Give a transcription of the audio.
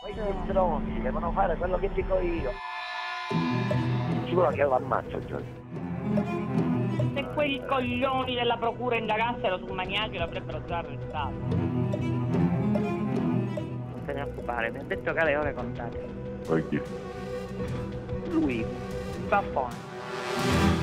Poi i droni devono fare quello che dico io. Ci vuole che lo ammazzo, Giorgio. Se quei coglioni della procura indagassero su Magnaglio l'avrebbero già arrestato. Non se ne occupare, mi ha detto che ha le ore contate. Poi chi? Lui, il baffone.